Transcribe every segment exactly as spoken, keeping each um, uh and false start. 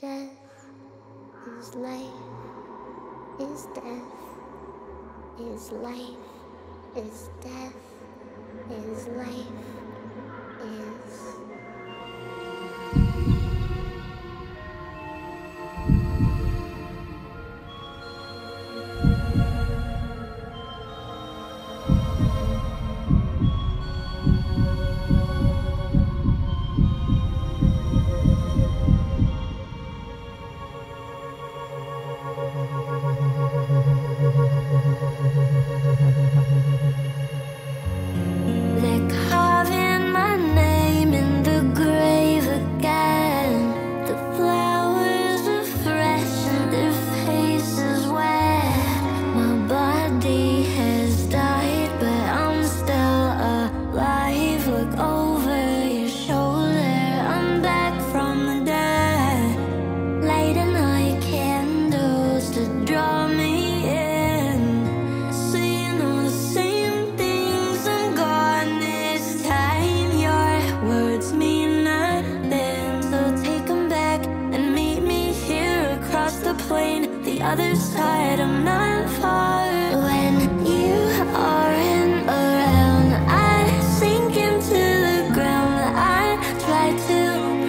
Death is life, is death, is life, is death, is life, is... other side, I'm not far. When you aren't around, I sink into the ground. I try to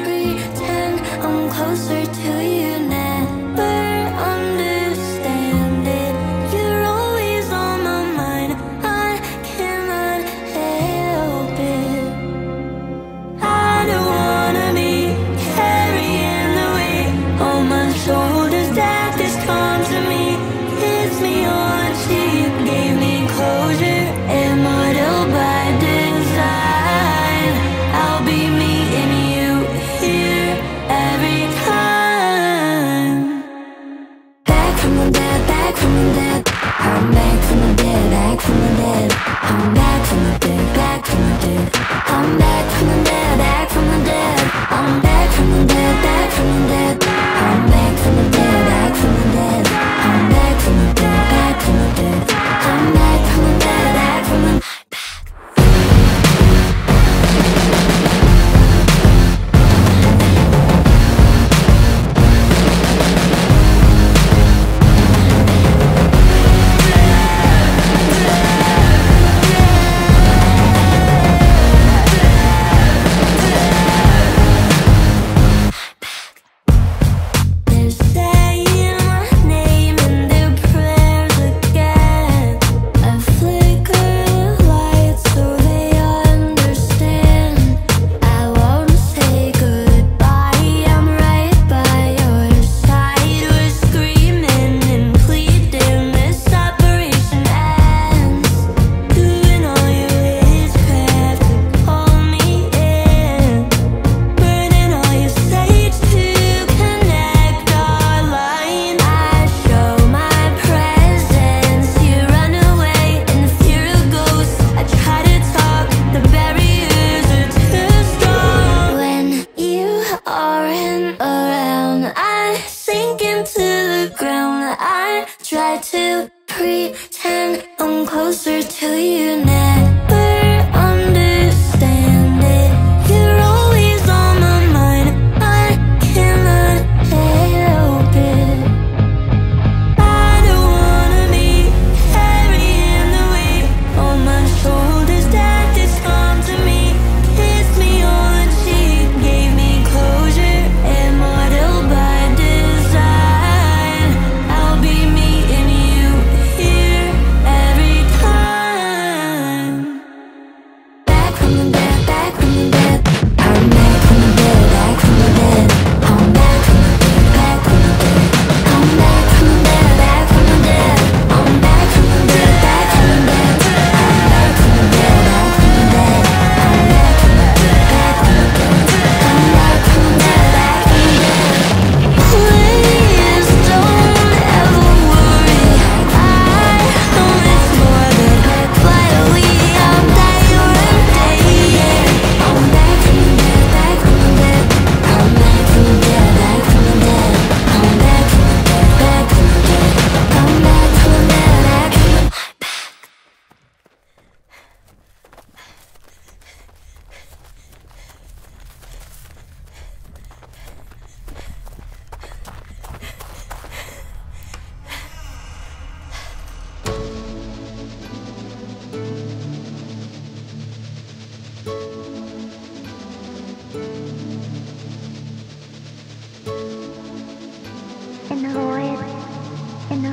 pretend I'm closer to you, never understand it. You're always on my mind, I cannot help it. I don't wanna be carrying the weight on my shoulders. I try to pretend I'm closer to you now.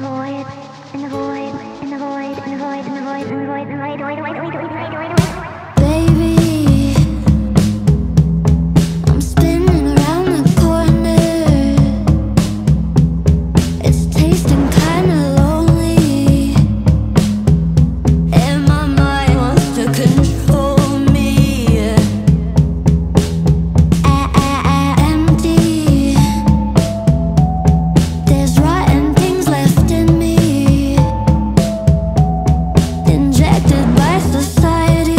void, in the void, in the void, in the void, in the void, in the void, in the void, void, void, void, void, void, void. Baby, I'm spinning around the corner. It's tasting kinda lonely, and my mind wants to control me. I, I, I, empty. There's rotten things left in me, injected by society.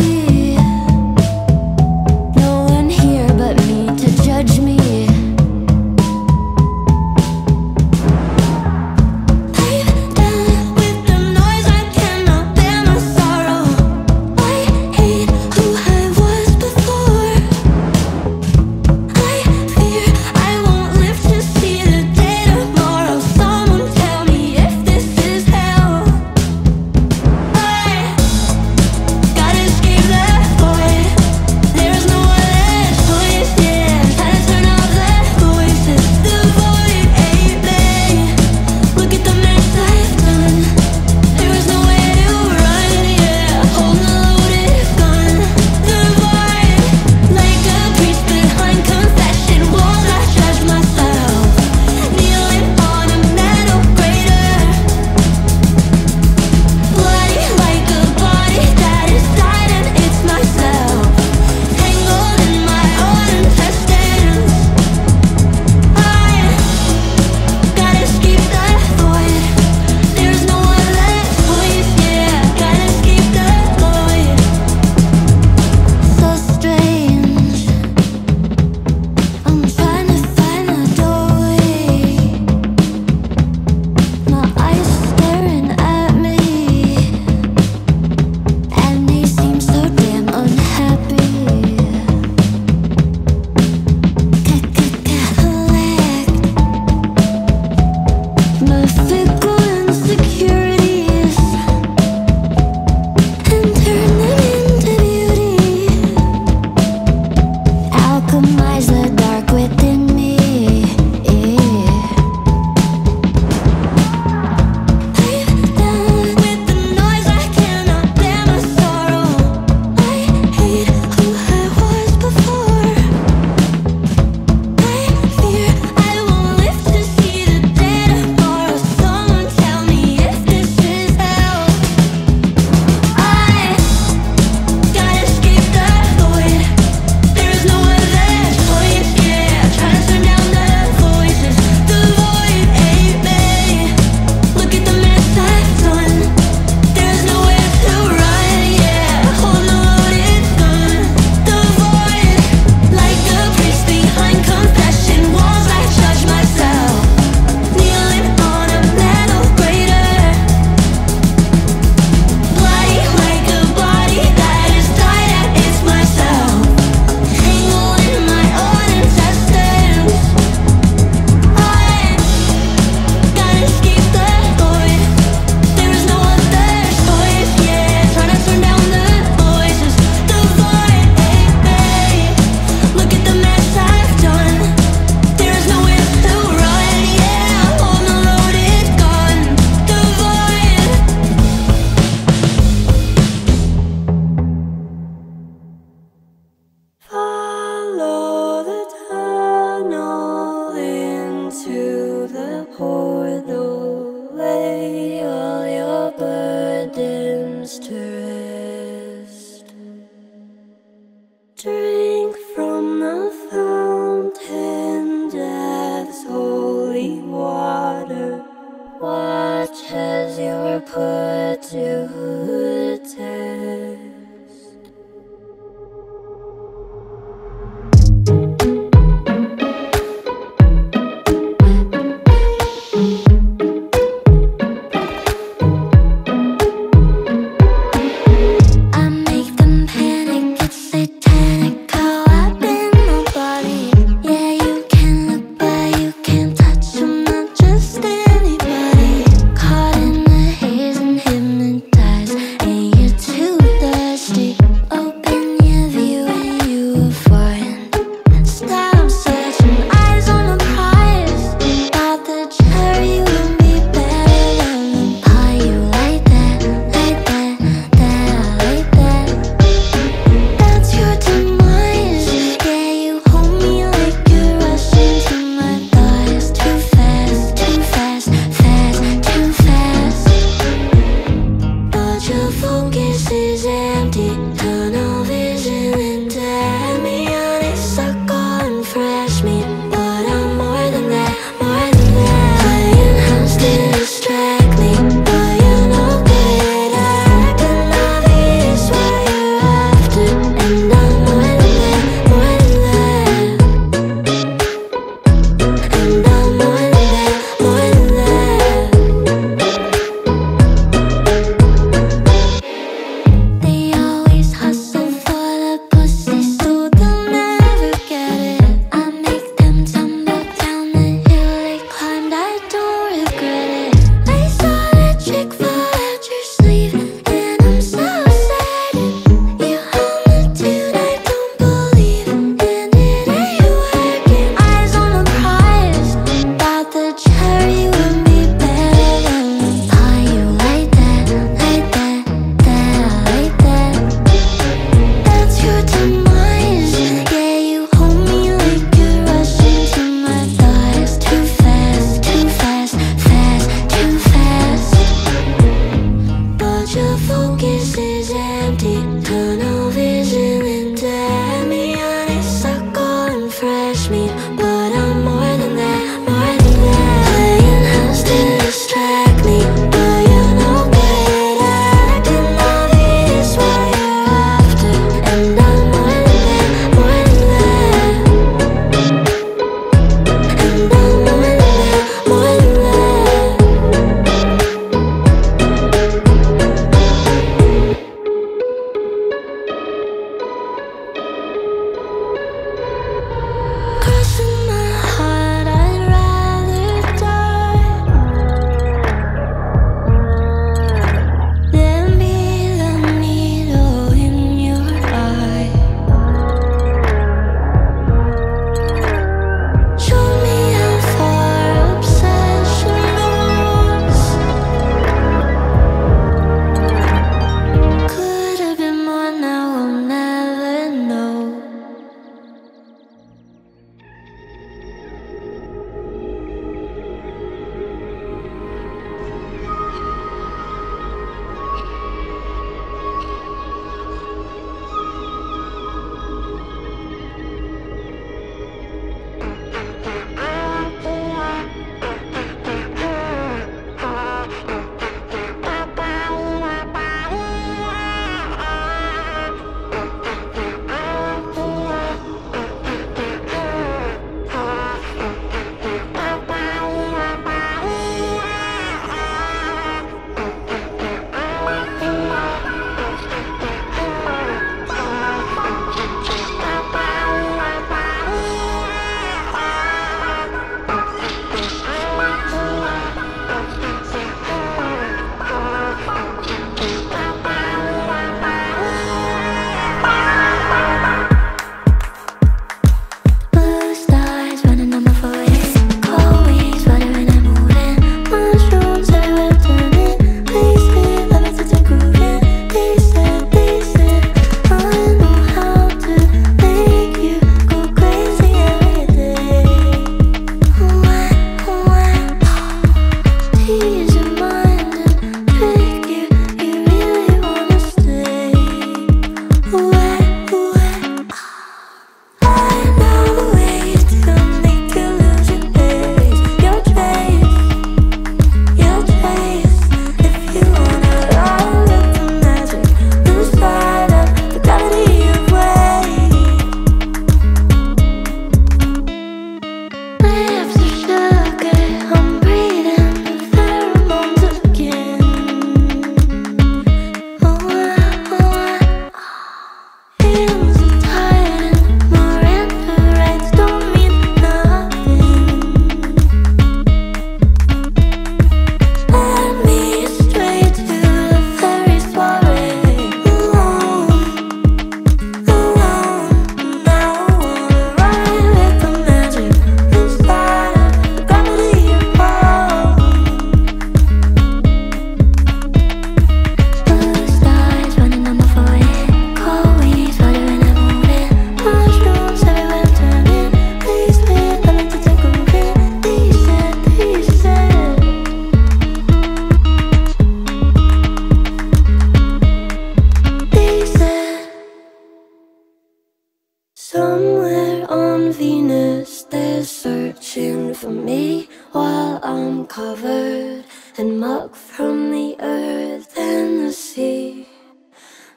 covered in muck from the earth and the sea.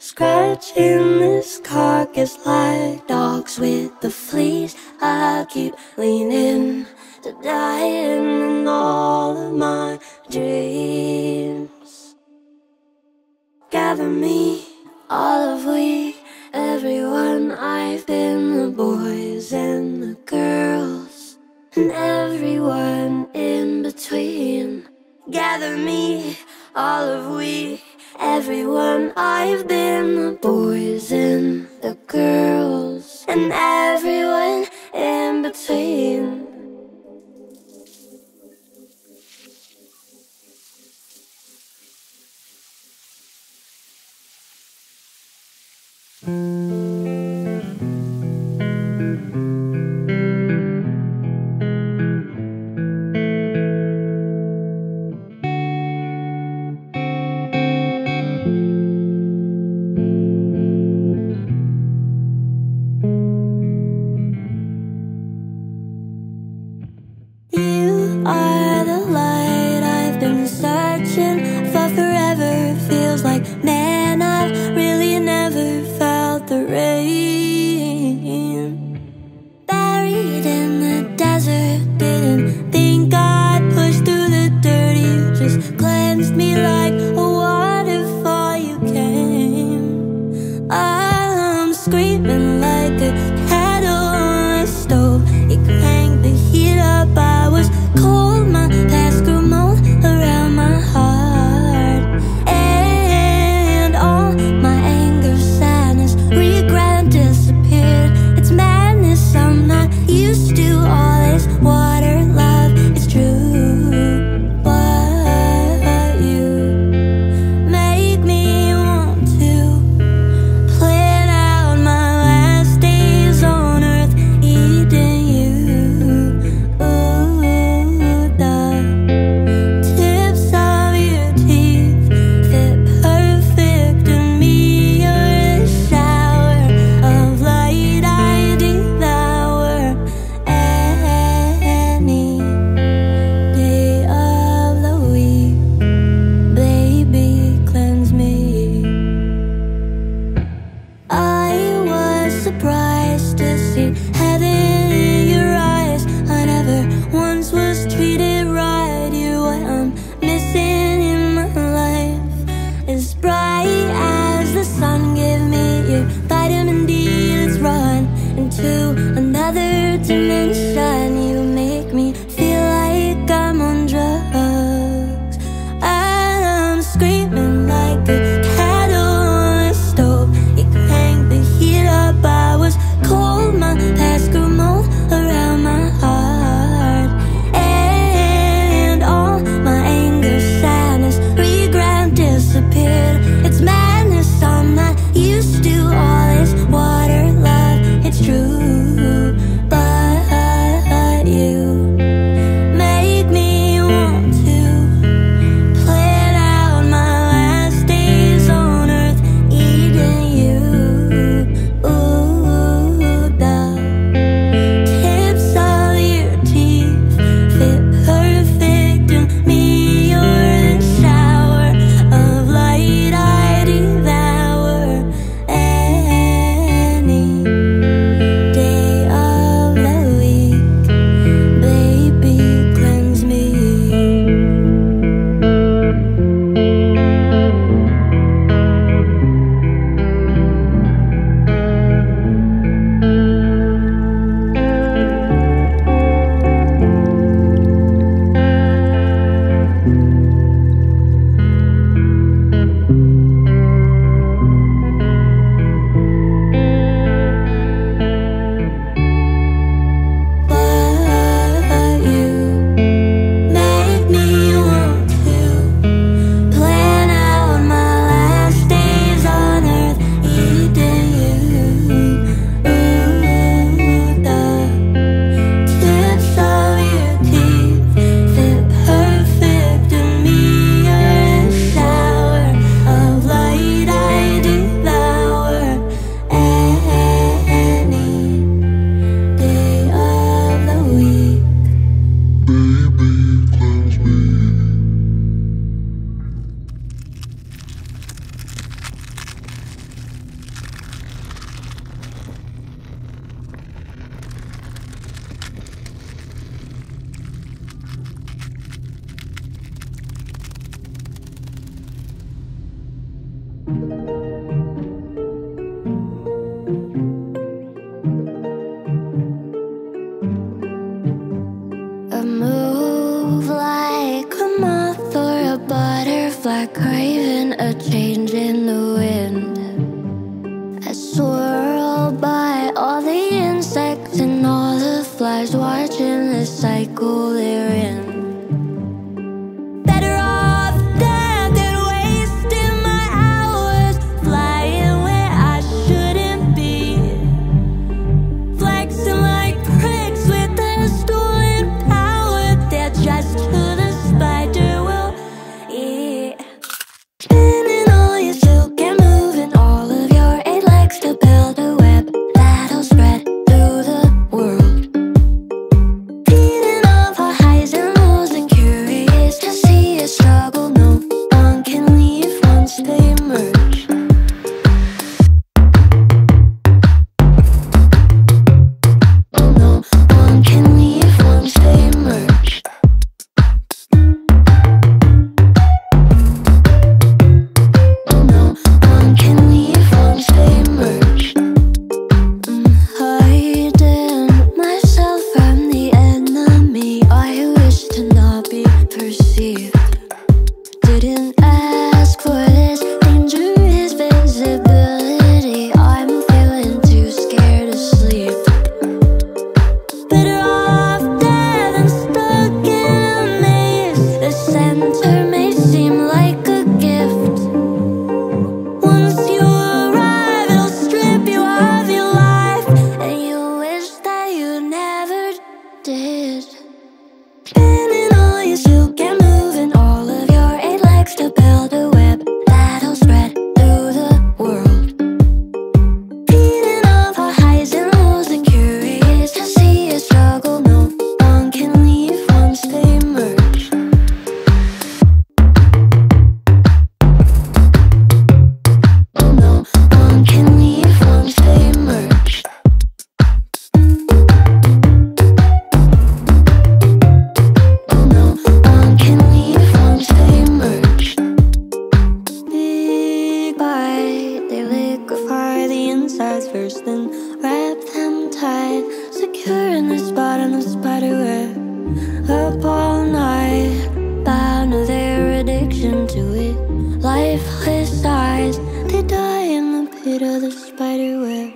Scratching this carcass like dogs with the fleas. I keep leaning to dying in all of my dreams. Gather me, all of we, everyone. I've been the boys and the girls and everyone in between. Gather me, all of we, everyone. I've been the boys and the girls and everyone in between. by craving a change in the wind. I swirl by all the insects and all the flies, watching the cycle they're in. First, then wrap them tight, secure in the spot on the spider web. Up all night, bound to their addiction to it. Lifeless eyes, they die in the pit of the spider web.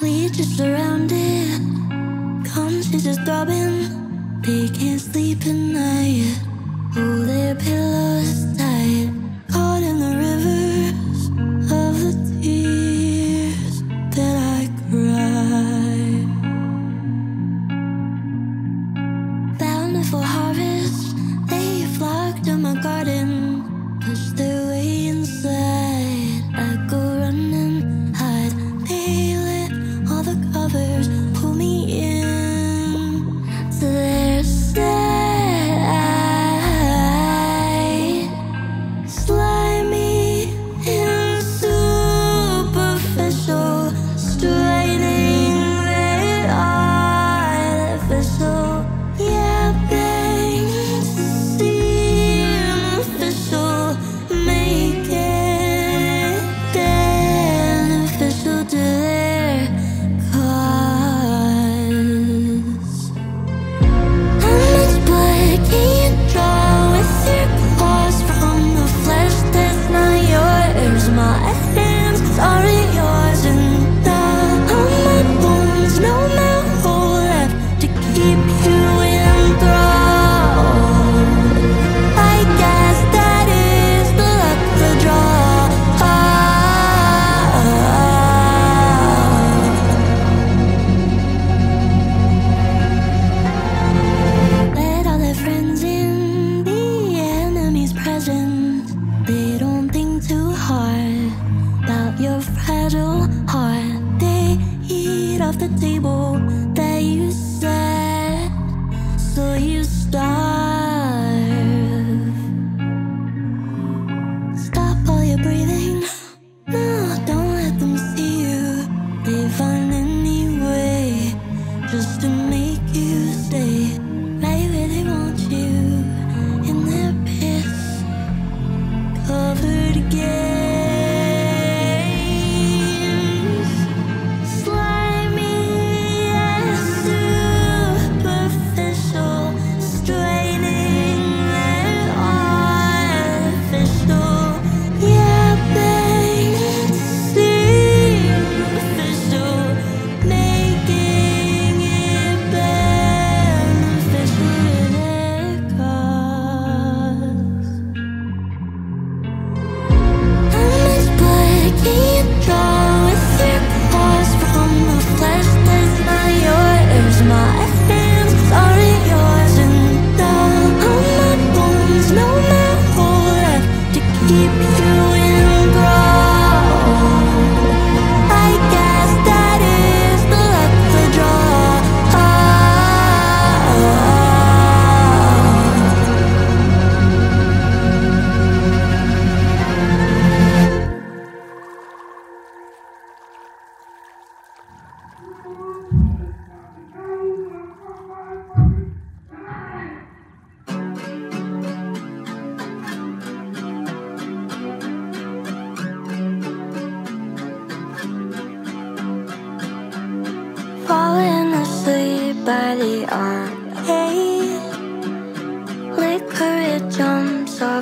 We just surrounded, conscience is throbbing. They can't sleep at night, hold their pillows tight. Caught in the rivers of the tears that I cry. Bountiful harvest, they flock to my garden, push their way inside. I go running, pull me in to their side, slimy and superficial, straining their artificial, yapping to seem official, make it beneficial to their cause.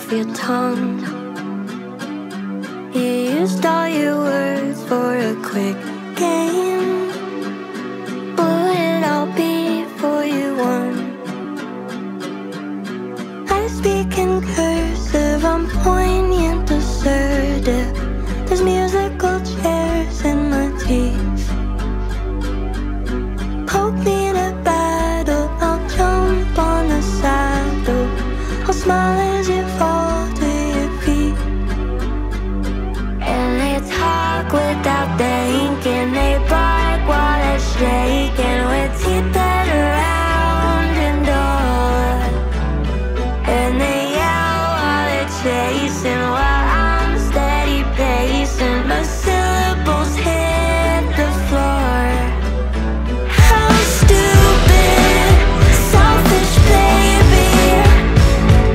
off your tongue. You used all your words for a quick game. Blew it all before you won. I speak in cursive, I'm poignant, assertive. There's musical chairs in my teeth. Poke me in a battle, I'll jump on a saddle. I'll smile as you fall to your feet. And they talk without thinking, they bark while they're shaking, with teeth that are round and dull. And they yell while they're chasing, while I'm steady pacing. My syllables hit the floor. How stupid, selfish baby.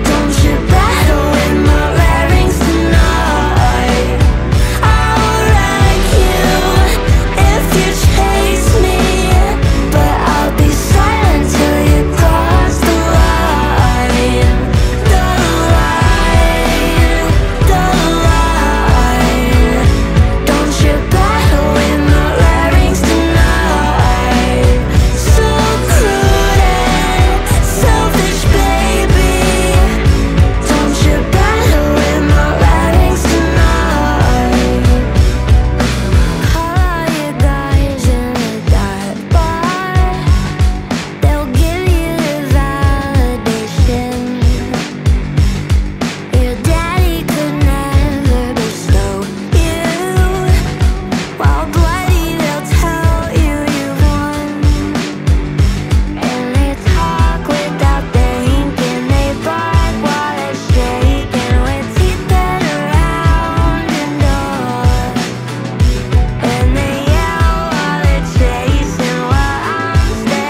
Don't you battle with my rarings tonight. I'll wreck you if you chase me, but I'll be silent till you cross the line. The line, the line. Don't you battle with my rarings tonight. So crude and selfish baby. Don't you battle with my writings tonight. Call all your guys in a dive bar. They'll give you the validation. Your daddy could never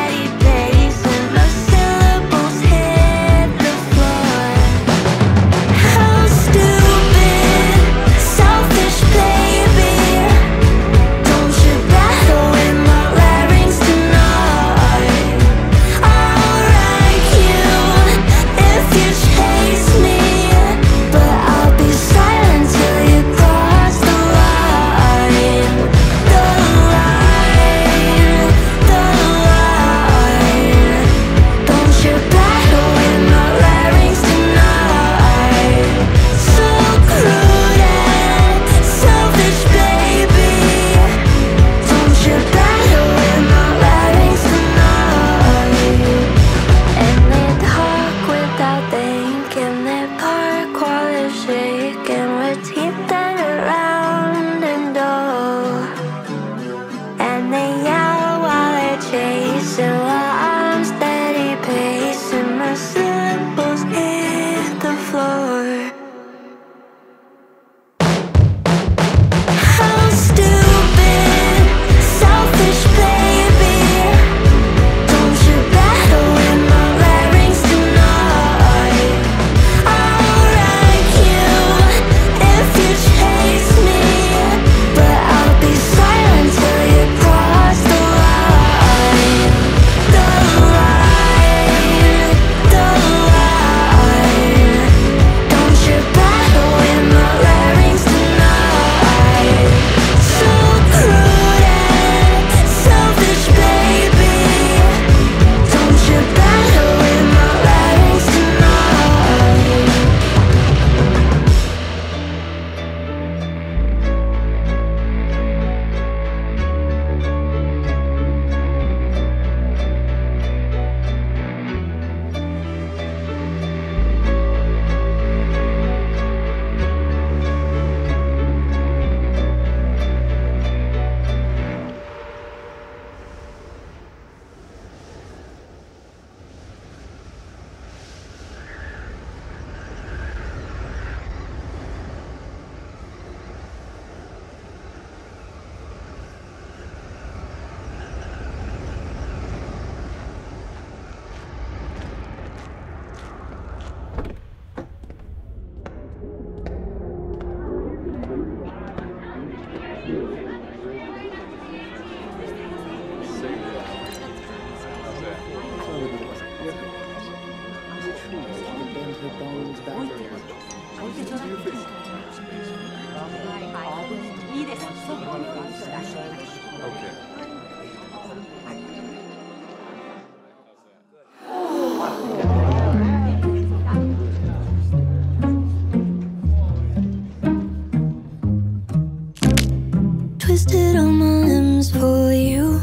bestow you. While bloody they'll tell you you won. And they talk without thinking, they bark while they're shaking, with teeth that are round and dull. And they yell while they're chasing, while I'm steady pacing. My syllables hit the floor. How stupid, selfish baby. Don't you battle with my larynx tonight. I'll wreck you if you chase me, but I'll be silent till you cross the line. The line, the line. Don't you battle with my larynx tonight. So crude and selfish baby. Don't you battle with my larynx tonight. And they talk without thinking, they bark while they're shaking, with teeth that are round and dull. And they yell while they're chasing, while I'm steady pacing. My syllables hit the floor. How stupid, selfish baby. Don't you battle with my larynx tonight. I'll wreck you if you chase me, but I'll be silent till you cross the line. The line, the line. Don't you battle with my larynx tonight. So crude and selfish baby. Don't you battle with my larynx tonight. Thank you. and the bones back on your face. Okay. Twisted all my limbs for you.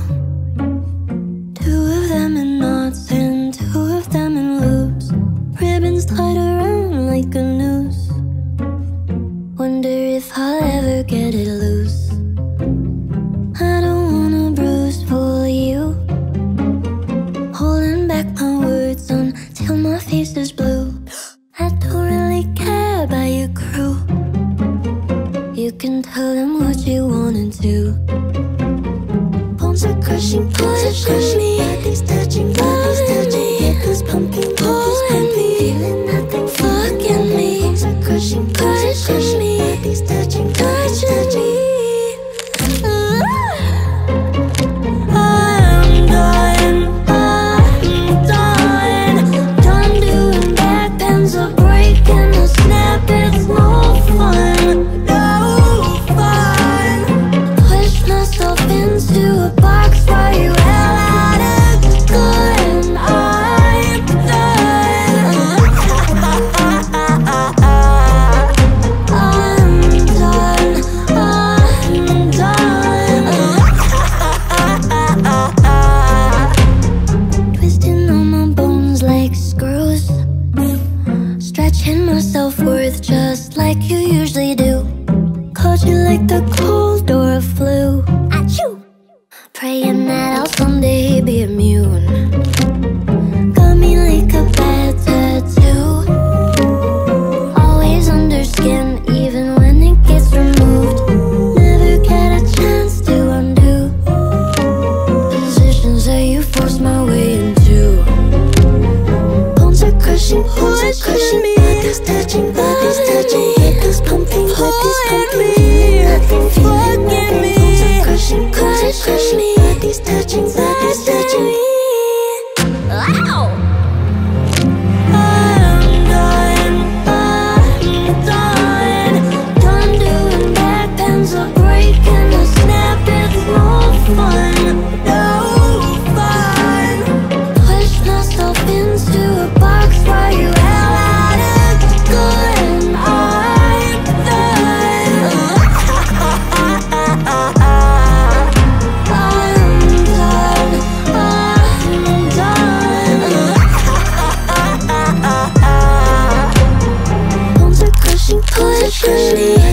Two of them in knots and two of them in loops. Ribbons tied around like a noose. Wonder if I'll ever get it loose. I don't wanna bruise for you. Holding back my words until my face is blue. I don't really care about your crew. You can tell them what you wanna do. Bones are crushing, bones are crushing me. Everything's touching, everything's touching. Everything's pumping, pulling me. Feeling nothing, fucking me. Bones are crushing, bones are crushing me. Everything's touching, everything's touching. Stretching my self-worth just like you usually do. Caught you like the cold or a flu. Achoo! Praying that I'll someday be immune. Got me like a bad tattoo. Always under skin even when it gets removed. Never get a chance to undo positions that you forced my way into. Bones are crushing, bones are crushing me. It's touching, blood is touching, blood is pumping, blood is pumping, feeling nothing, feeling nothing. Bones are crushing, bones are crushing me. Blood is touching, blood is touching. Wow!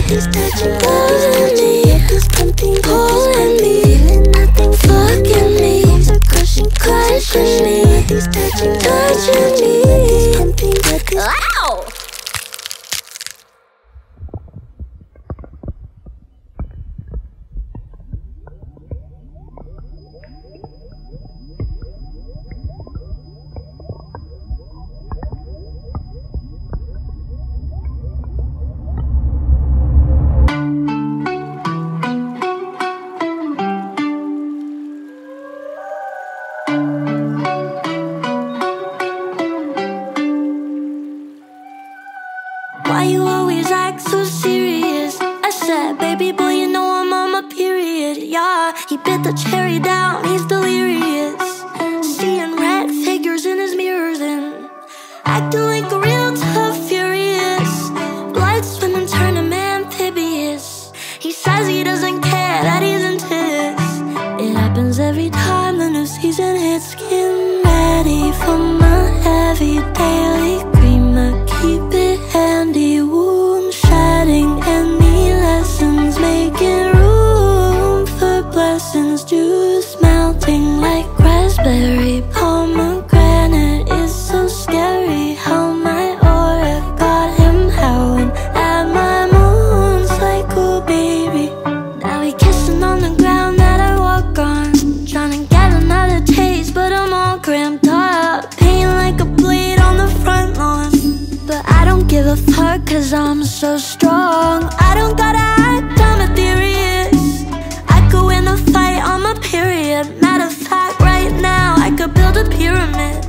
Nothing's touching, nothing's touching, nothing's pumping, pulling me. Nothing fucking me. Bones are crushing, crushing me. Nothing's touching, touching me. Nothing's pumping, nothing's wow! Why you always act so serious? I said, baby boy, you know I'm on my period. Yeah, he bit the cherry down, he's delirious. Seeing red figures in his mirrors and acting like a real tough furious. Blood swimming, turn him amphibious. He says he doesn't care that he's into this. It happens every time the new season hits. Getting ready for my heavy daily creamer. Keep it handy, wound shedding any lessons, making room for blessings. Juice melting like raspberry, pomegranate is so scary. How my aura got him howling at my moon's like, oh baby. Now he kissing on the ground that I walk on, trying to get another taste, but I'm all cramped up. Pain like a blade on the front lawn, but I don't give a fuck, cause I'm so strong. I don't gotta act, I'm a theorist. I could win the fight on my period. Matter of fact, right now I could build a pyramid.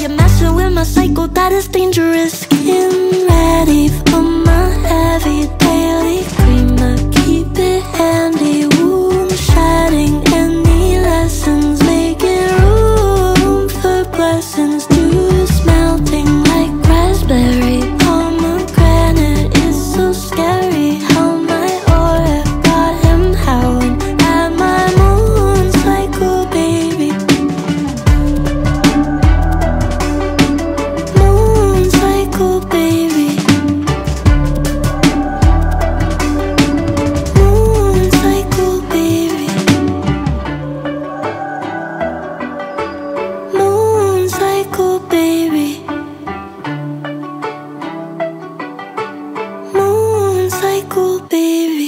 You're messing with am I psycho that is dangerous? Skin ready for my heavy daily cream. I keep it handy, wound shedding any lessons, making room for blessings. Juice melting like raspberry pomegranate is so scary. How my aura got him howling at my moon psycho baby. Moon psycho baby. Moon psycho baby. Moon psycho baby. Moon psycho baby.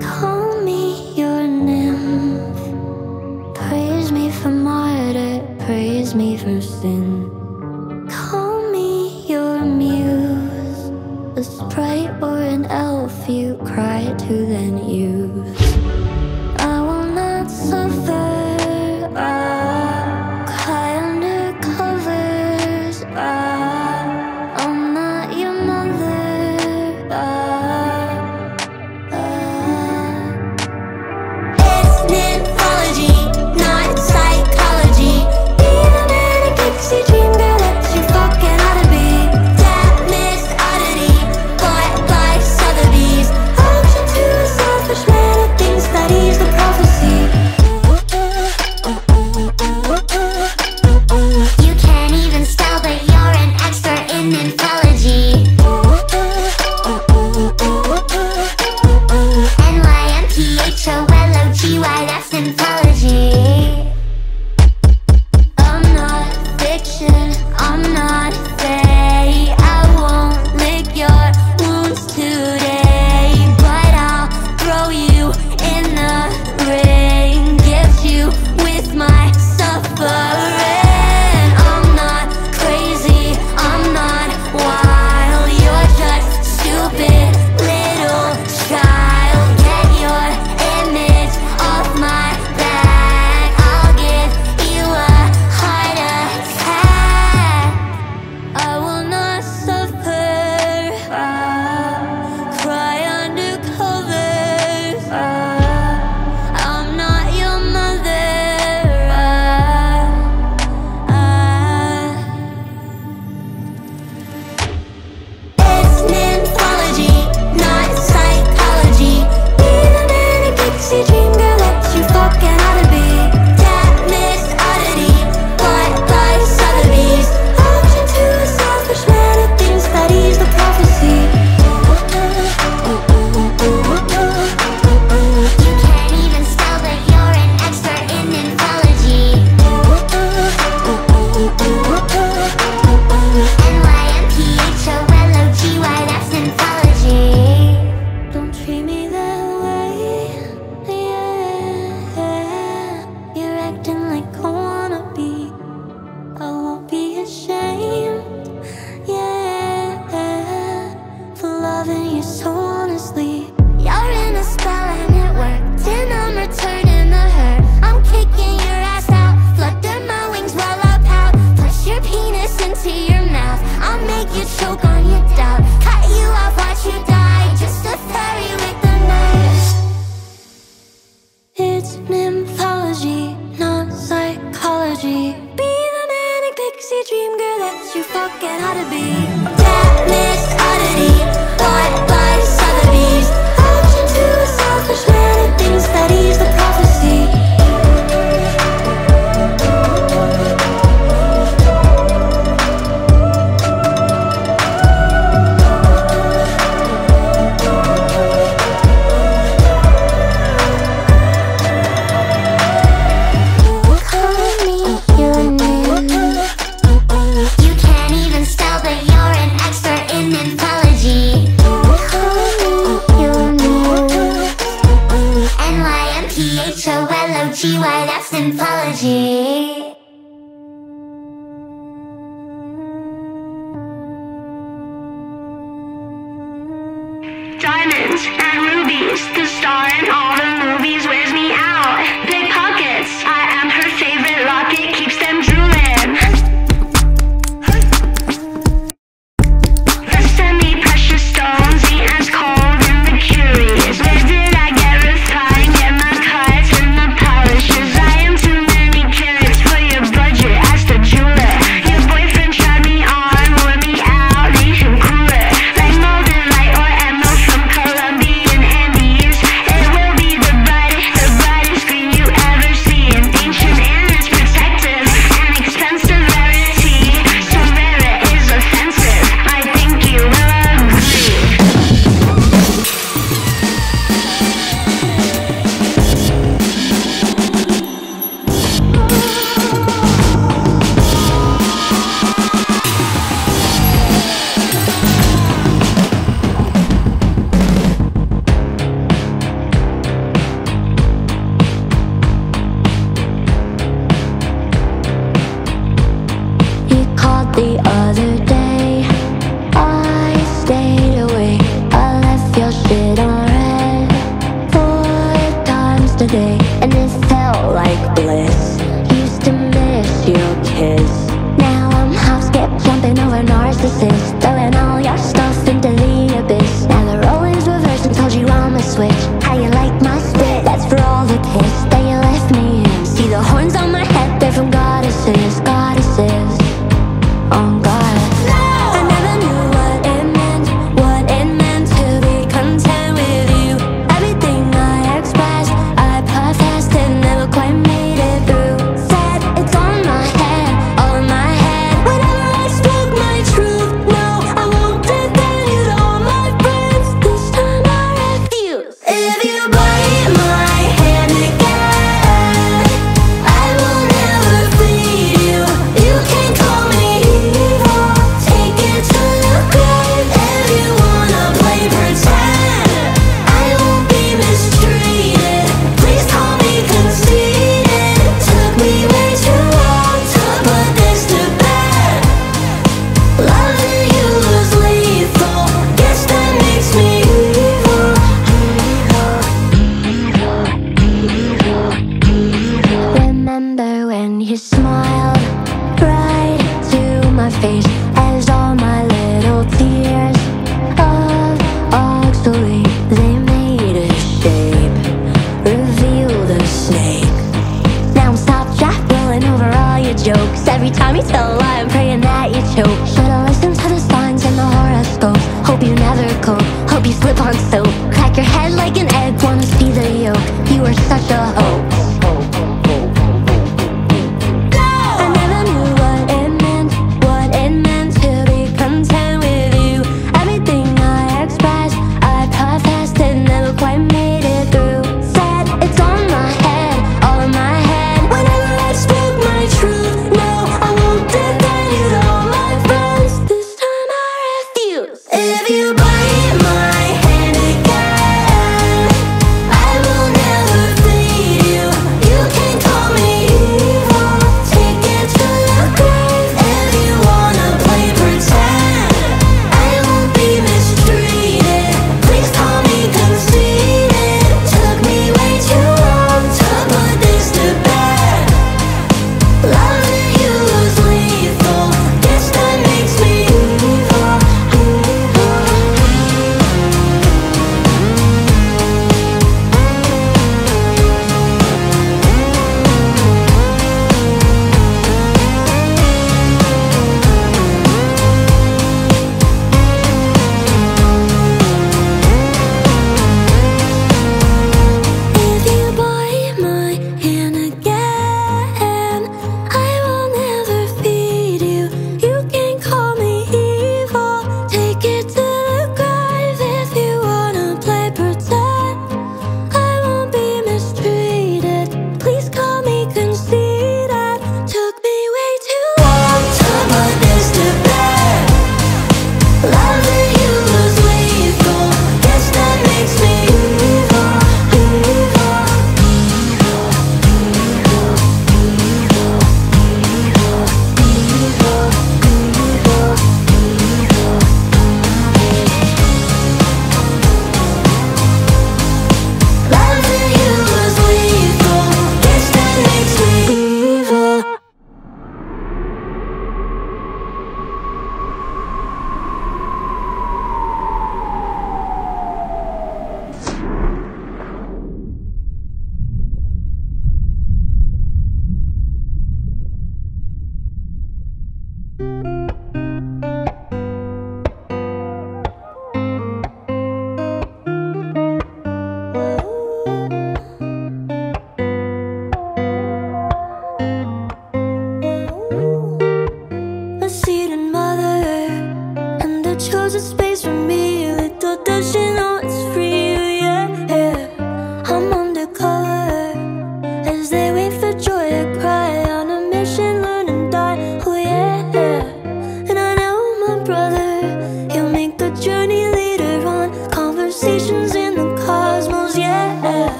Call me your nymph, praise me for martyr, praise me for sin. Call me your muse, a sprite or an elf you cry to then use. I will not suffer, I'll cry under covers. I'll, I'm not your mother. I'll, it's nymphology, not psychology. Even in a gypsy dream, girl, what you fucking oughta be. Damnest oddity, bought by Sotheby's. Auction to a selfish man who thinks that he's the prophecy. You can't even spell, but you're an expert in nymphology. N Y M P H O L O G Y, that's nymphology. I'm not fiction, I'm not fey. I won't lick your wounds today, but I'll throw you in the ring, gift you with my suffering. I'm not crazy, I'm not wild, you're just stupid little child. Get your image off my back, I'll give you a heart attack. I will not suffer. I'll cry under covers. I'll, I'm not your mother. I'll, I'll, it's nymphology, not psychology. Even in a gypsy dream, girl, what you fucking oughta be. Damnest oddity, bought by Sotheby's. Auction to a selfish man who thinks that he's the prophecy. You can't even spell, but you're an expert in nymphology. N Y M P H O L O G Y, that's nymphology. Don't treat me that way, yeah. You're acting like I wanna be. I won't be ashamed, yeah, for loving you so honestly. You're in a spell and it worked, and I'm returning the hurt. I'm kicking your ass out, flutter my wings while I pout. Push your penis into your mouth, I'll make you choke on your doubt. Cut you off, watch you die, just a fairy with the knife. It's nymphology, not psychology. Be the manic pixie dream girl that you fucking oughta be. Damnest oddity, bought by Sotheby's. Auction to a selfish man who thinks that he's the prophecy. Call me your name. You can't even spell, but you're and rubies, the star in all the movies wears me out. Big pockets, I am her favorite locket, keeps them drooling. Less than me precious stones, the ants cold and the curious. Where did I get refined, get my cuts and the polishes? I am too many carrots for your budget, ask the jeweler. Your boyfriend tried me on, wore me out, made him cooler. Like Molden Light or Emerald from Colombian Andes, it will be the brightest, the brightest green you ever see. An ancient and it's protective, an expensive rarity, so rare it is offensive, I think you will agree. You called the other day, I stayed away. I left your shit on red four times today, and it felt like bliss. Used to miss your kiss. Now I'm hop, skip, jumping over narcissists, throwing all your stuff into the abyss. Now the rolling's reversed and told you I'm a switch. How you like my spit? That's for all the kiss that you left me in. See the horns on my head? They're from goddesses, goddesses. On God. I never knew what it meant, what it meant to be content with you. Everything I expressed, I professed and never quite made it through. Said it's on my head, on my head. Whenever I spoke my truth, no, I won't defend you to all my friends. This time I refuse. If you bite my hand again, I will never feed you. You can call me evil, take it to the grave. If you wanna play pretend, I won't be mistreated. Please call me conceited. Took me way too long to put this to bed. Loving you was lethal. Guess that makes me evil. Remember when you smiled right to my face as all my little tears of auxiliary, they made a shape, revealed a snake. Now I'm stopjack, rolling over all your jokes. Every time you tell a lie, I'm praying that you choke. Should've listened to the signs and the horoscopes. Hope you never cope, hope you slip on soap. Crack your head like an egg, wanna see the yolk. You are such a hoax. I never knew what it meant, what it meant to be content with you. Everything I expressed, I professed and never quite made it through. Said it's on my head, on my head. Whenever I spoke my truth, no, I won't defend you to all my friends. This time I refuse. If you bite my hand again, I will never feed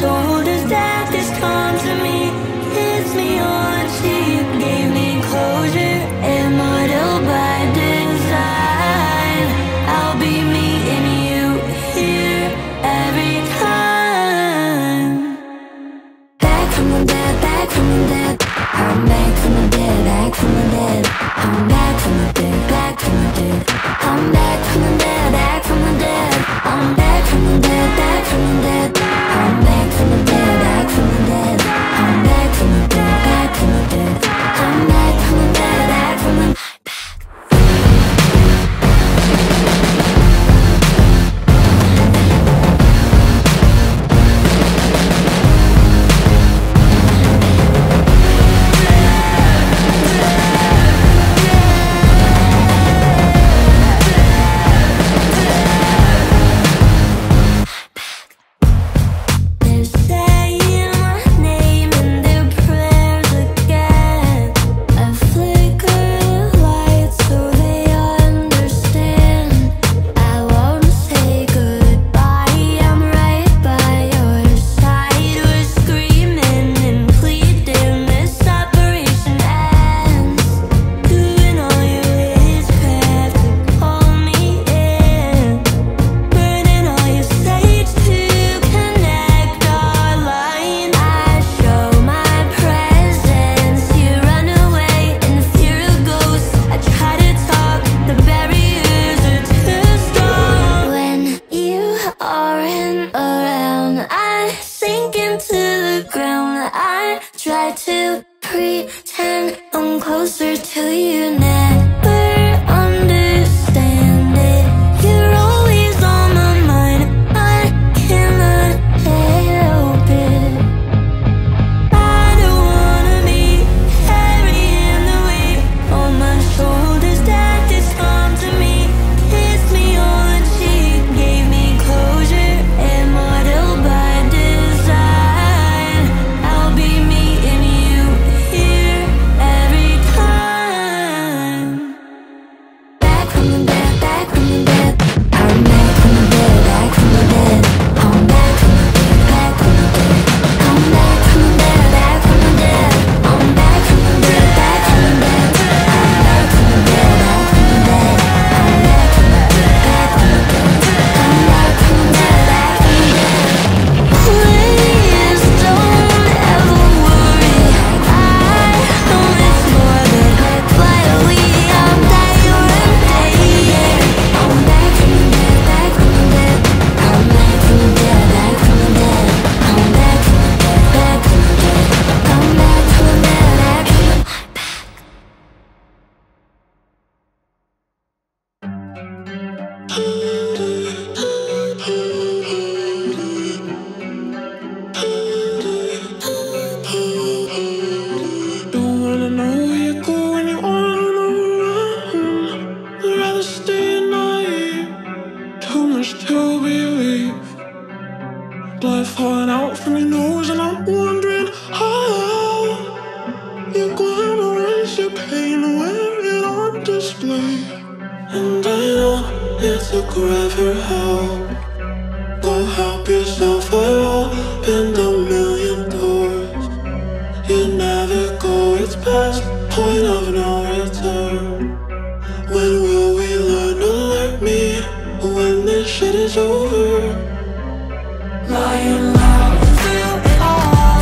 Shoulders that this comes to me, hits me on. to believe. Life hung out from your nose, and I'm wondering how you're gonna erase your pain and wear it on display. And I know it took forever, help. Go help yourself, I've opened a million doors. You never go, it's past point of no return. When will we learn to let me? When this shit is over. Lying loud, feel it all.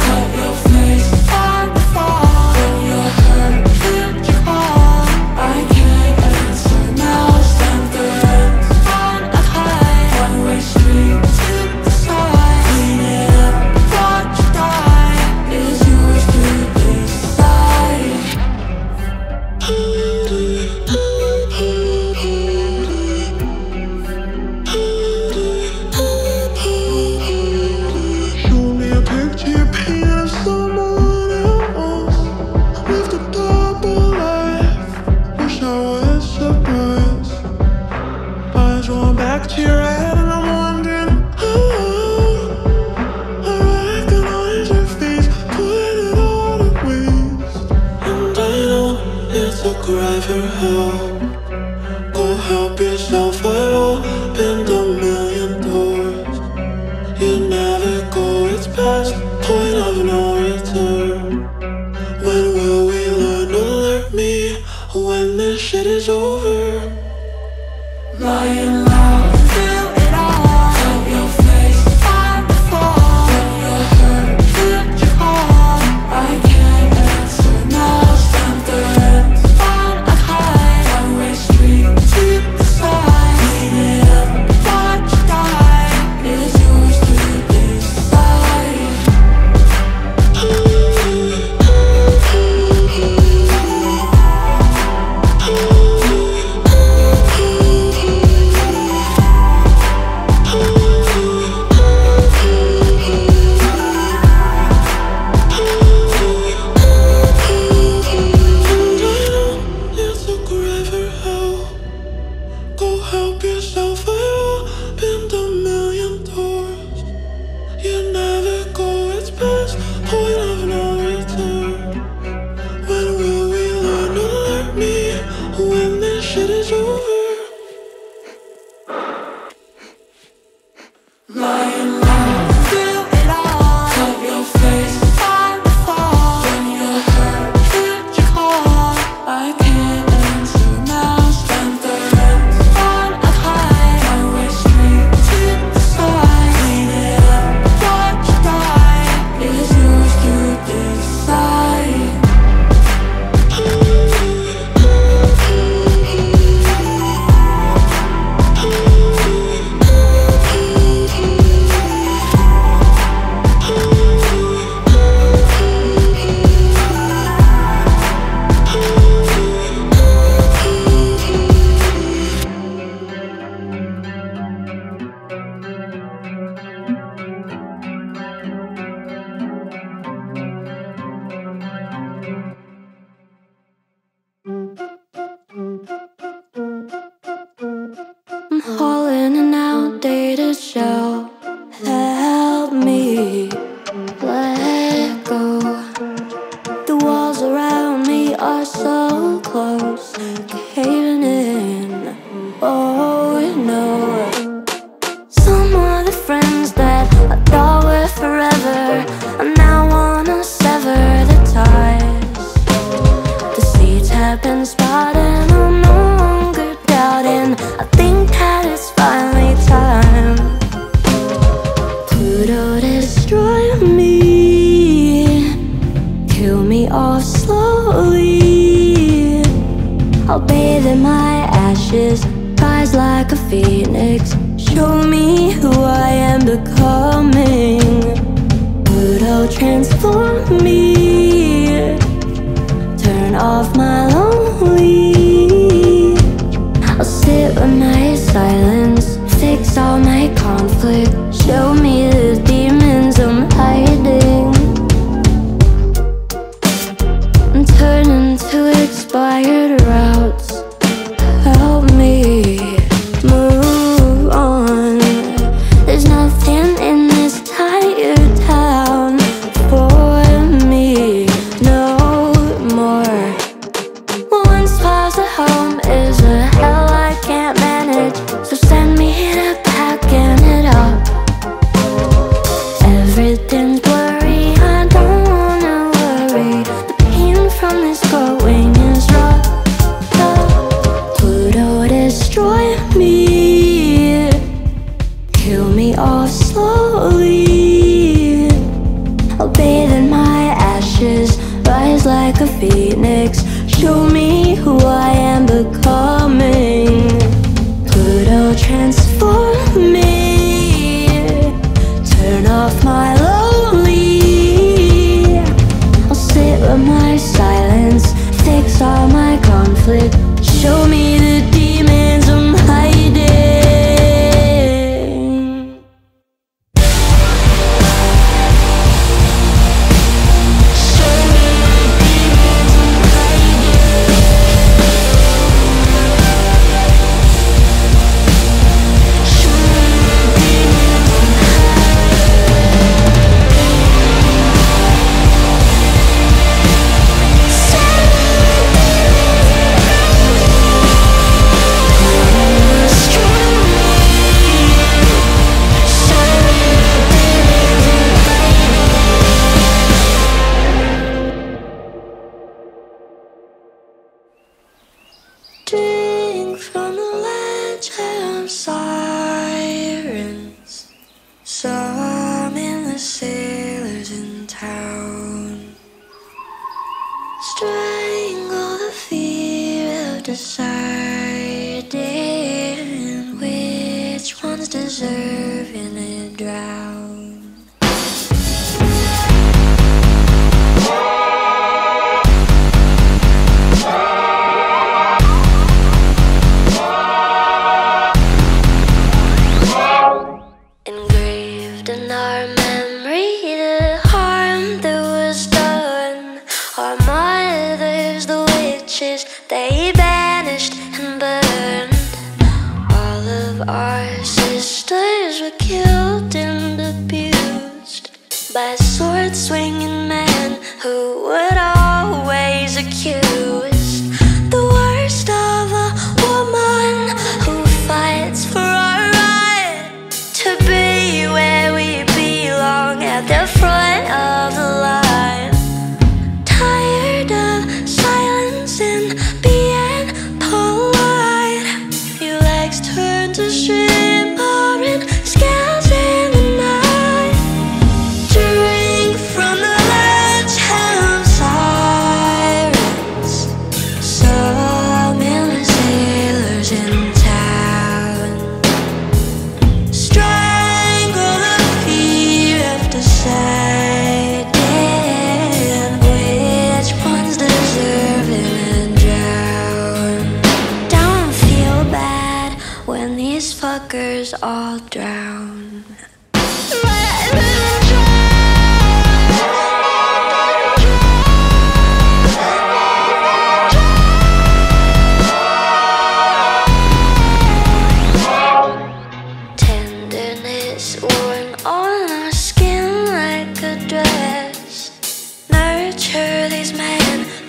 Cut your face, find the fall. When you're hurt, feel your all. I can't answer now, stand there and find a high. One-way street to the side. Clean it up, watch you die. It's yours to decide. Going back to your head, and I'm wondering how I recognize your face, put it all to waste. And I know it took forever, help. Go help yourself, I opened a million doors. You never go, it's past point of no return. When will we learn to alert me when this shit is over? Lying loud, feel it all. Cut your face, find the fall. When you're hurt, feel your all. I can't answer now, stand there and find a high. One-way street to the side. Clean it up, watch you die. It's yours to decide. Lying loud, feel it all. Cut your face, find the fall. When you're hurt, feel your call. I can't answer now, stand there and find a high. One-way street to the side. Clean it up, watch you die. It's yours to decide. All in an outdated shell. Help me let go. The walls around me are so close, caving in. Oh no. Some of the friends that I thought were forever, I now wanna sever the ties. The seeds have been spotted, I'm no longer doubting. I think that it's finally time. Pluto, destroy me. Kill me off slowly. I'll bathe in my ashes, rise like a phoenix. Show me who I am becoming. Pluto, transform me. Turn off my lonely. I'll sit with my silence, fix all my conflict. Show me the demons I'm hiding. I'm turning to expired routes. Help me move on. or slowly. I'll bathe in my ashes, rise like a phoenix. Show me who I am becoming. Pluto, transform me. Turn off my lonely. I'll sit with my silence, fix all my conflict. Show me the demons I'm hiding.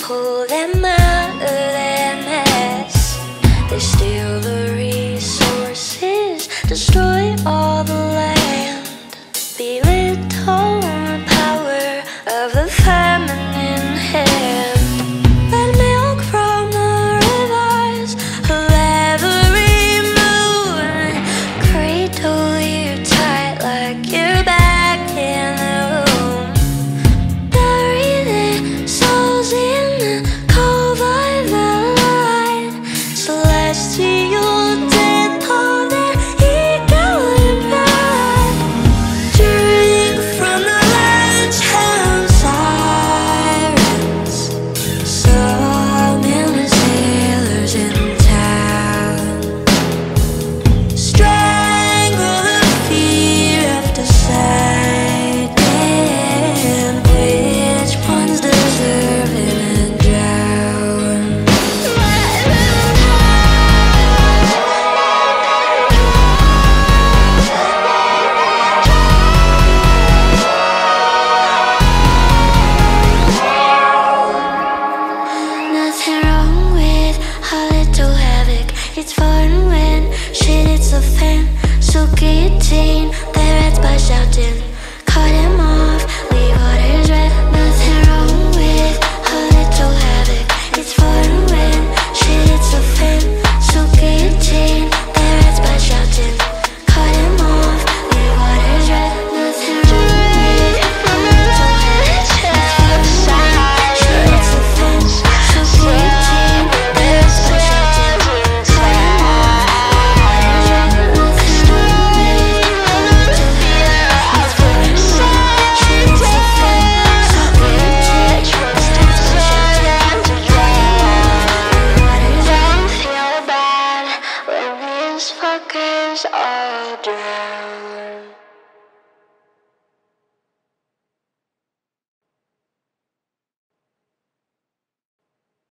Cool.